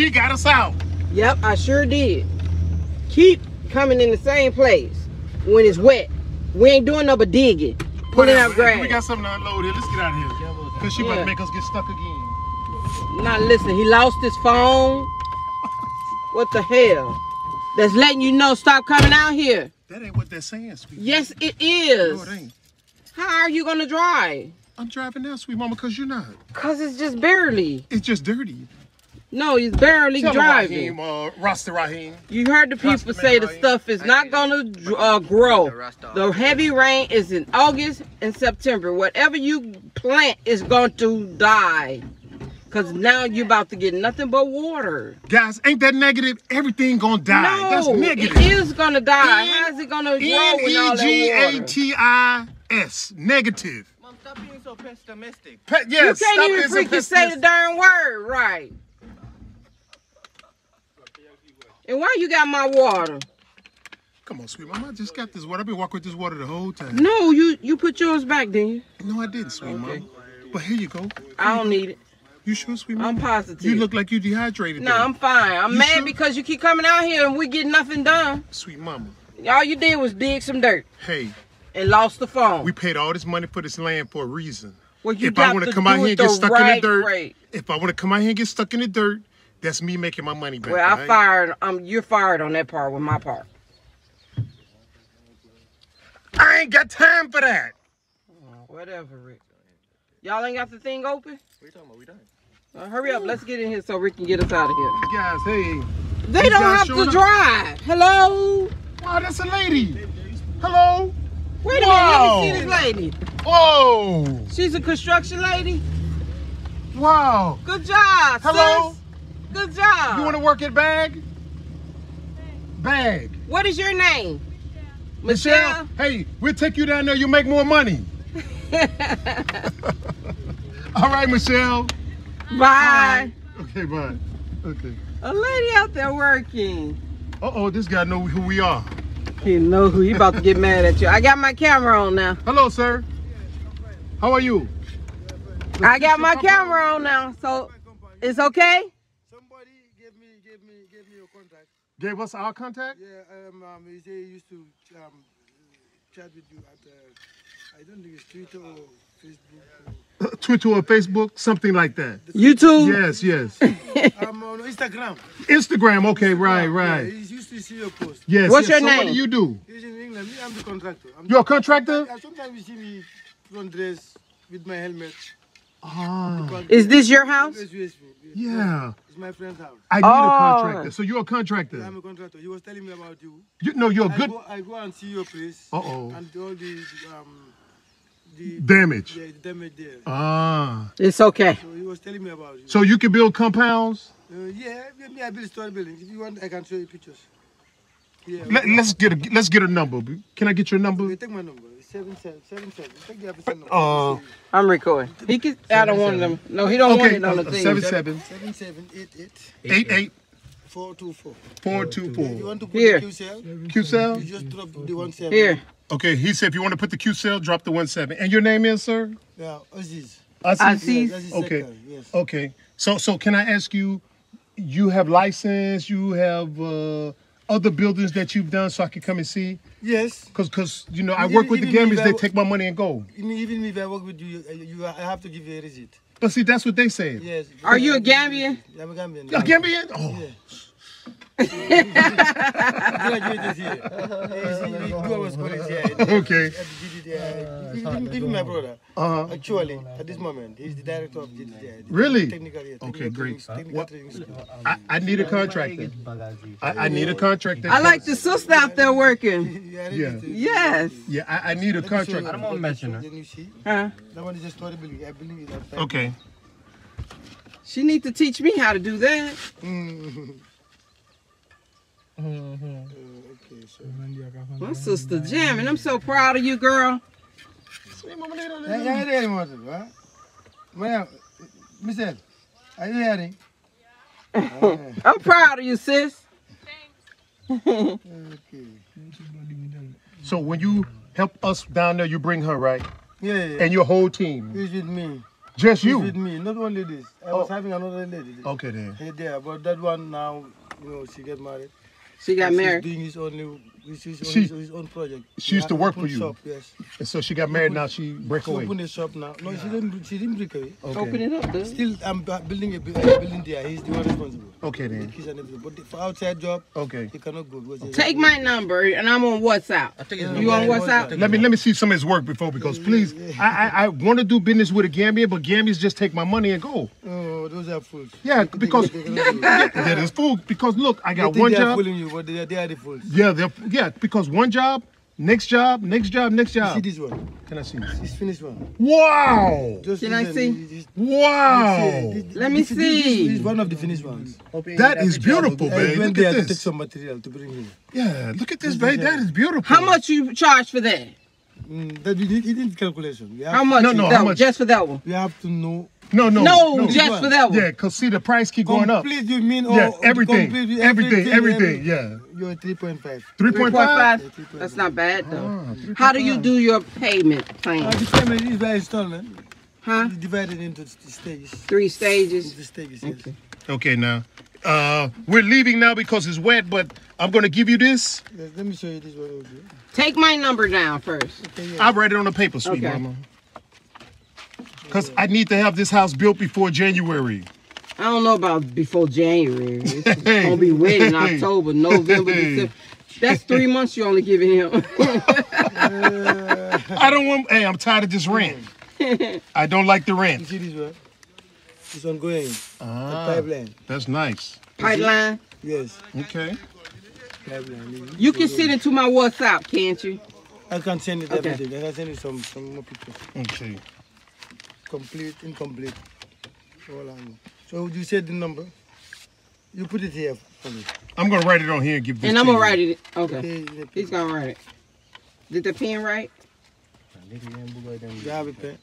she got us out. Yep, I sure did. Keep coming in the same place when it's wet. We ain't doing no but digging. Putting up grass. We got something to unload here. Let's get out of here. Because she about to make us get stuck again. Now listen, he lost his phone. What the hell? That's letting you know stop coming out here. That ain't what they're saying, sweet. Yes, it is. No, it ain't. How are you going to drive? I'm driving now, sweet mama, because you're not. Because it's just barely. It's just dirty. No, he's barely driving. Rasta Rahim. You heard the people say the stuff is not going to grow. The heavy rain is in August and September. Whatever you plant is going to die. Because now you're about to get nothing but water. Guys, ain't that negative? Everything going to die. No, that's negative. It is going to die. How is it going to grow with all that water? Negative. Negative. Mom, stop being so pessimistic. Yes, you can't even freaking say the darn word right. And why you got my water? Come on, sweet mama. I just got this water. I've been walking with this water the whole time. No, you put yours back, didn't you? No, I didn't, sweet mama. But here you go. I don't need it. You sure, sweet mama? I'm positive. You look like you dehydrated. No, I'm fine. I'm mad because you keep coming out here and we get nothing done. Sweet mama. All you did was dig some dirt. Hey. And lost the phone. We paid all this money for this land for a reason. Well, you got to do it the right way. If I want to come out here and get stuck in the dirt, that's me making my money back. Well, I fired. You're fired on that part with my part. I ain't got time for that. Whatever, Rick. Y'all ain't got the thing open? What are you talking about? We done. Hurry up. Let's get in here so Rick can get us out of here. These guys, hey. They don't have to drive. Hello? Wow, that's a lady. Hello? Wait a minute. Let me see this lady. Whoa. She's a construction lady? Wow. Good job, hello? Sis. Good job. You want to work at BAG? BAG. What is your name? Michelle. Michelle? Hey, we'll take you down there. You'll make more money. All right, Michelle. Bye. Bye. Okay, bye. Okay. A lady out there working. Uh-oh, this guy knows who we are. He knows who. He about to get mad at you. I got my camera on now. Hello, sir. How are you? I got my camera on now, so it's okay? Gave me your contact. Gave us our contact? Yeah, he said he used to chat with you at, I don't think it's Twitter or Facebook. Or... Twitter or Facebook, something like that. YouTube? Yes, yes. On Instagram. Instagram, okay, Instagram, right, right. Yeah, he used to see your post. Yes, what's your name? What do you do? He's in England. I'm the contractor. You're a contractor? Sometimes you see me front dress with my helmet. Ah. Is this your house? Yeah. It's my friend's house. I need a contractor. So you're a contractor? Yeah, I'm a contractor. He was telling me about you. No, you're good. I go and see your place. Uh-oh. And all the damage. Yeah, the damage there. Ah. It's okay. So he was telling me about you. So you can build compounds? Yeah, I build story buildings. If you want, I can show you pictures. Yeah. Let's get a number. Can I get your number? Okay, take my number. 7777. Take the episode number. I'm recording. He can. I don't want them. No, he don't want it on the thing. 7788 88424. 424. You want to put the Q cell? Q cell. You just drop the 17. Here. Okay. He said if you want to put the Q cell, drop the 17. And your name is, sir? Yeah, Aziz. Aziz. Yes, okay. Yes. Okay. So can I ask you? You have license. You have. Other buildings that you've done so I can come and see? Yes. Because you know, I work with the gamblers, they take my money and go. Even if I work with you, I have to give you a receipt. But see, that's what they say. Yes. Are you a Gambian? I'm a Gambian. A Gambian? Oh. Yeah. Okay. Even my brother, actually, at this moment, he's the director of GDDI. Really? Okay, great. I need a contractor. I need a contractor. I like the sister out there working. Yeah. Yes. Yeah, I need a contractor. I don't want to mention her. Huh? Okay. She needs to teach me how to do that. Okay, so my sister jamming. I'm so proud of you, girl. Are you hearing? I'm proud of you, sis. Okay. So when you help us down there, you bring her, right? Yeah. And your whole team. It's with me. Just you? With me, not only this. I was having another lady. Okay, then. Hey, there, but that one now, you know, she got married. She got married. She's doing his own project. She used to work for you. Shop, yes. And so she got married. Now she break away. She opened a shop now. No, yeah. She didn't break away. Okay. Open it up. Then. Still, I'm building a building there. He's the one responsible. Okay then. The kids and everything. But for outside job, okay, he cannot go. Take my number and I'm on WhatsApp. I think you on WhatsApp? Let me see some of his work before, because please, I want to do business with a Gambian, but Gambians just take my money and go. Oh, those are fools. Yeah, because that is fools. Because look, I got one job. But they are the fools. Yeah, because one job, next job, next job, next job. You see this one? Can I see? This finished one. Wow! Just can I see? Wow! Let me see. This is one of the finished ones. That is beautiful, babe. Look at this. Take some material to bring in. Yeah, look at this, babe. That is beautiful. How much you charge for that? That we didn't calculation. How much? No, no, how much? Just for that one. We have to know. No, just for that one. Yeah, because see, the price keep going up. Complete, you mean? Yeah, everything, yeah. You're 3.5. 3.5? That's not bad, though. How do you do your payment plan? The payment is by installment. Huh? It's divided into stages. 3 stages? 3 stages, yes. Okay, now. We're leaving now because it's wet, but I'm going to give you this. Yes, let me show you this one. Take my number down first. Okay, yeah. I'll write it on the paper, sweet mama. Because I need to have this house built before January. I don't know about before January. It's going to be wet in October, November, December. That's 3 months you're only giving him. I don't want... Hey, I'm tired of this rent. I don't like the rent. You see this one? This one going. Ah, the pipeline. That's nice. Pipeline? Yes. Okay. Pipeline. You can send it to my WhatsApp, can't you? I can send it everything. I can send it some more people. Okay. Complete, incomplete. So you said the number. You put it here for me. I'm gonna write it on here and give this. And I'm gonna write it. Okay. He's gonna write it. Did the pen write? You have a pen.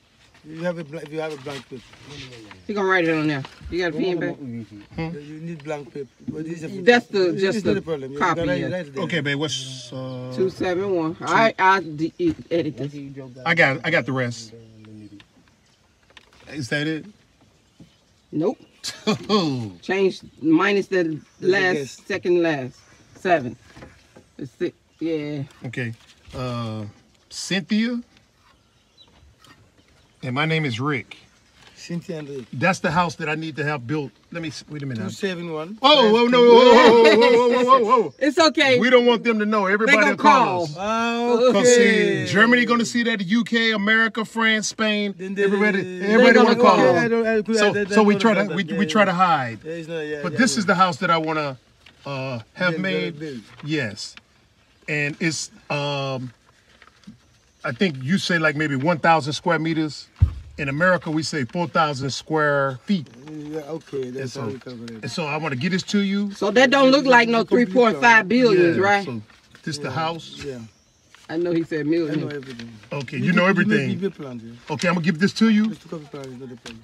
You have a blank paper. He's gonna write it on there. You got a pen back? Hmm? You need blank paper. That's the just the problem. Copy. Right. Okay, babe. What's 271? I edit this. I got the rest. Is that it? Nope. Change minus the last, second last. 7. It's 6. Yeah. Okay. Cynthia. And my name is Rick. Cynthia and Rick. That's the house that I need to have built. Let me, wait a minute. 271. Oh, no, whoa. It's okay. We don't want them to know. Everybody will call us. Oh, okay. See, Germany going to see that, the UK, America, France, Spain. Everybody going to call us. So we try to hide. But this is the house that I want to have made. Yes. And it's, I think you say like maybe 1,000 square meters. In America, we say 4,000 square feet. Yeah, okay, that's how we cover it. And so I want to get this to you. So that don't look like no 3.5 billion, right? So this the house? Yeah. I know he said million. I know everything. Okay, you know everything. Okay, I'm going to give this to you.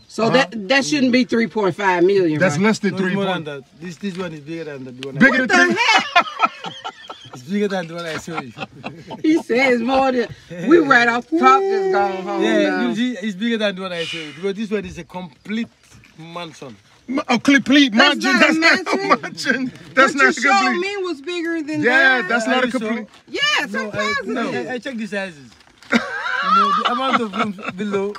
So that shouldn't be 3.5 million, that's right? Less than 3.5. This one is bigger than the one. Bigger than the heck? It's bigger than the one I showed you. He says more than... We right off the top just gone home. Yeah, you see, it's bigger than the one I showed you. Because this one is a complete mansion. A complete mansion? That's not a mansion. That's not a complete. What you showed me was bigger than that. Yeah, that's not a complete. Yeah, it's a positive. I checked the sizes. You know, the amount of rooms below.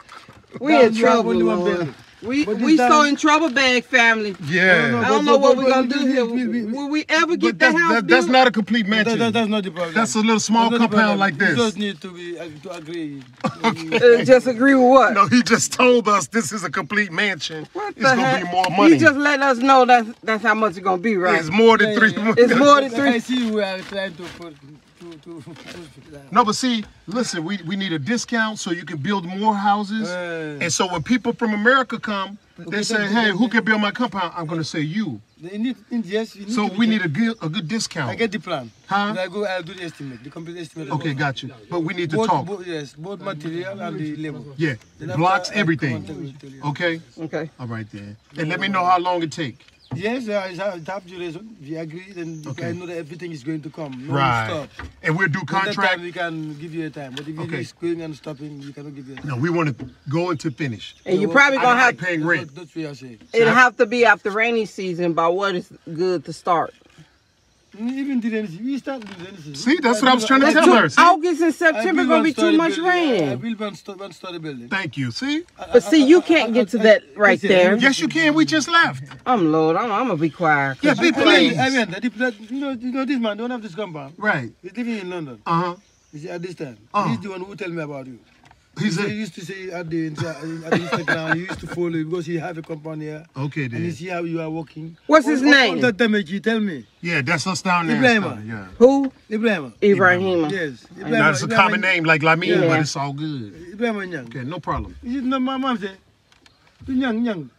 We're in trouble. We so in trouble, BAG family. Yeah. No, I don't know what we're going to do here. Will we ever get that house built? That's not a complete mansion. That's not the problem. That's a little small compound like this. You just need to agree. Okay. Just agree with what? No, he just told us this is a complete mansion. What the heck? It's going to be more money. He just let us know that's how much it's going to be, right? It's more than 3 months. It's more than 3. I see we are trying to put... No, but see, listen, we need a discount so you can build more houses. And so when people from America come, they say, hey, who can build my compound? I'm going to say you. So we need a good discount. I get the plan. Huh? I'll do the estimate, the complete estimate. Okay, got you. But we need to talk. Yes, both material and the labor. Yeah, blocks, everything. Okay? Okay. All right, then. And let me know how long it takes. Yes, that duration. We agreed, and okay. I know that everything is going to come. No right. Stop. And we'll do contract. That time we can give you a time. But if you do screwing and stopping, you cannot give you a time. No, we want to go into finish. And so you're probably going to have to pay rent. That's what I say. It'll have to be after rainy season, by what is good to start. Even we start the see, that's what I was trying to tell her. See? August and September gonna be too much rain. I will one story building. Thank you. See, but see, you can't get to that right there. Yes, you can. We just left. I'm Lord. I'm gonna be quiet. Yeah, be please. I mean, you know, this man don't have this compound. Right. He's living in London. He's at this time. He's the one who tell me about you. He used to say at the Instagram, he used to follow you because he have a compound here. Okay, then. And you see how you are walking. What's his name? All that damage, you tell me. Yeah, that's us down there. Ibrahima. Yeah. Who? Ibrahima. Ibrahima. Yes. Ibrahima. Now, it's a common name like Lamine, but it's all good. Ibrahima Nyang. Okay, no problem. You know, my mom said, Nyang.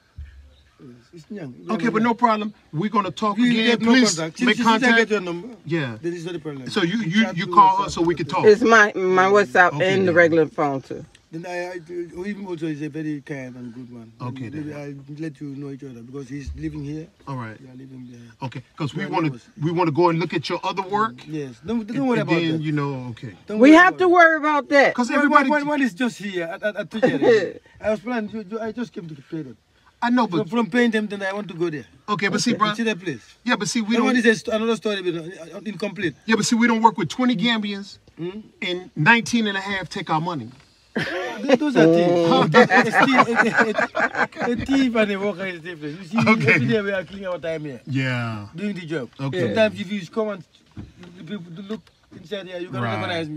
It's Nyang. Okay, but no problem. We're going to talk again. Please make contact. Yeah. So you call us so we can talk. It's my WhatsApp and the regular phone too. Then even also is a very kind and good man. Okay, then. I let you know each other because he's living here. All right. Yeah, living there. Okay, because we want to go and look at your other work. Yes. Don't worry about that. You know, okay. We have to worry about that. Because everybody one is just here at Tuesday. I was planning. I just came to play that. I know, but from paying them, then I want to go there. Okay, but see, bro. See that place. Yeah, but see, we don't. Is another story, but incomplete. Yeah, but see, we don't work with 20 Gambians, and 19 and a half take our money. Those are thieves. A thief and a worker is different. You see, every day we are killing our time here. Yeah. Doing the job. Okay. Sometimes if you come and look inside here, you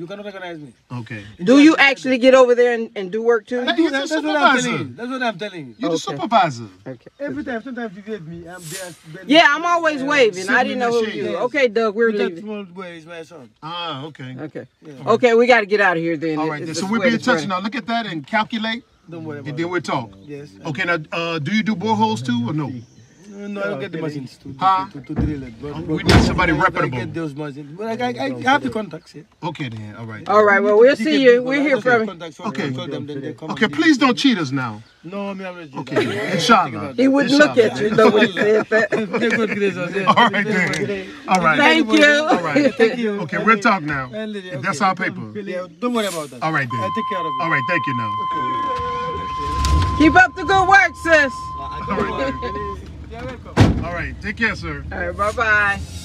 cannot recognize me. Okay. Do you actually get over there and do work too? That's what I'm telling you. You're the supervisor. Okay. Every time, sometimes you wave me, I'm there. Yeah, I'm always waving. I didn't know who you were. Okay, Doug, we're leaving. That small boy is my son. Ah, okay. Okay. Yeah. Okay, we got to get out of here then. All right, then. So we'll be in touch now. Look at that and calculate. Don't worry about it. And then we'll talk. Yes. Okay, now, do you do boreholes too or no? No, I don't get the machines to drill it. But we need somebody reputable. I get those machines. But I have the contacts here. Okay, then. All right. All right. Well, we'll see you. We'll hear from you. Okay. Okay, please don't cheat us now. No, I'm not. Okay. Inshallah. He wouldn't look at you. No, he said that. All right, then. All right. Thank you. All right. Thank you. Okay, we'll talk now. That's our paper. Don't worry about that. All right, then. I'll take care of it. All right. Thank you now. Keep up the good work, sis. All right. All right, take care, sir. All right, bye-bye.